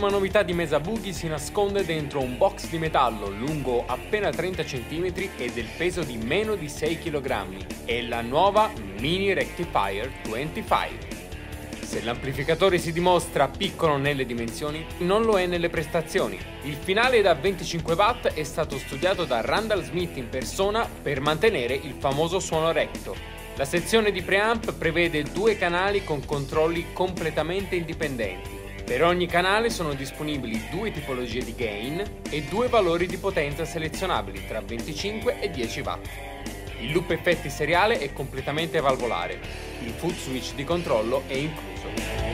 L'ultima novità di Mesa Boogie si nasconde dentro un box di metallo lungo appena 30 cm e del peso di meno di 6 kg. È la nuova Mini Rectifier 25. Se l'amplificatore si dimostra piccolo nelle dimensioni, non lo è nelle prestazioni. Il finale da 25 watt è stato studiato da Randall Smith in persona per mantenere il famoso suono recto. La sezione di preamp prevede 2 canali con controlli completamente indipendenti. Per ogni canale sono disponibili 2 tipologie di gain e 2 valori di potenza selezionabili tra 25 e 10 watt. Il loop effetti seriale è completamente valvolare, il foot switch di controllo è incluso.